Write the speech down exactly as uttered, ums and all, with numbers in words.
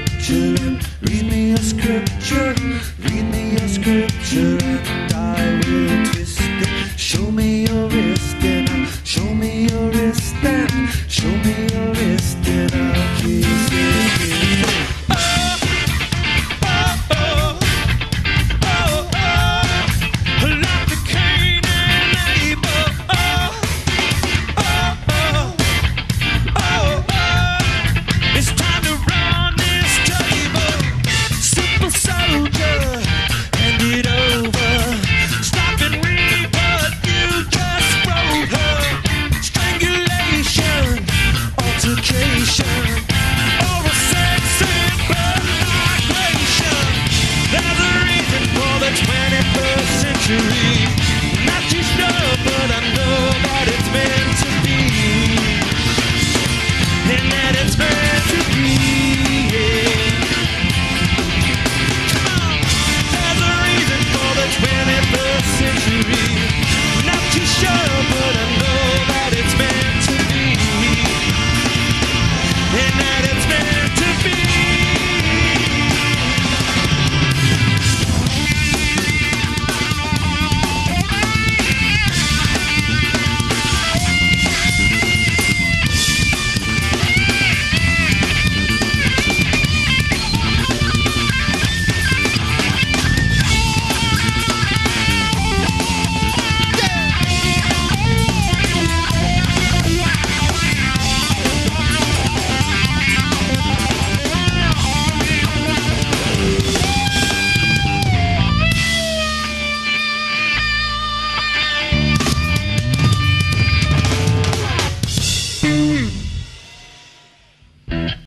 picture, read me a scripture.